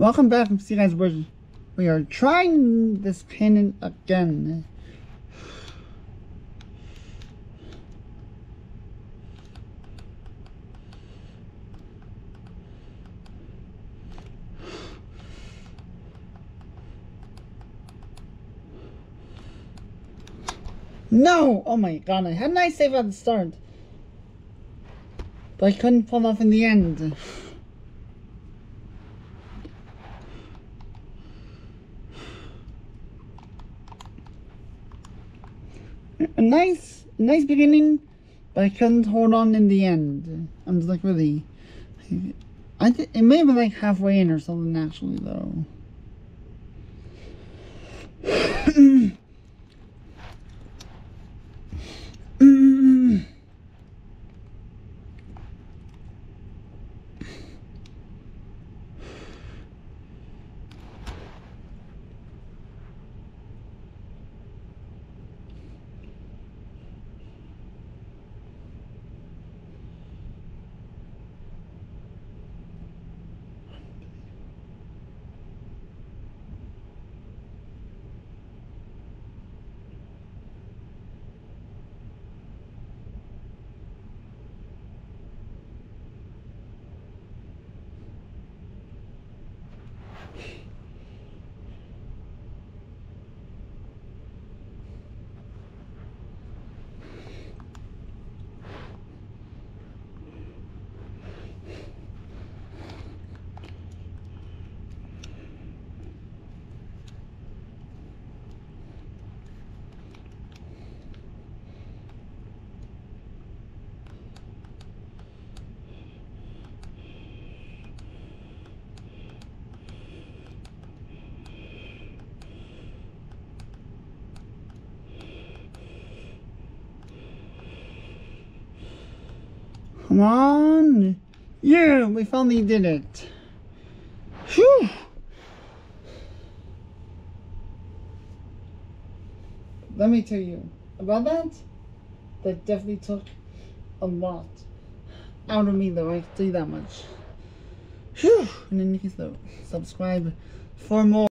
Welcome back, see you guys. We are trying this pendant again. No! Oh my god, I had a nice save at the start, but I couldn't pull off in the end. A nice beginning, but I couldn't hold on in the end. I'm just like, really. It may have been like halfway in or something, actually, though. Come on! Yeah, we finally did it. Phew! Let me tell you about that. That definitely took a lot out of me, though. I can tell you that much. Phew! And in any case, though, subscribe for more.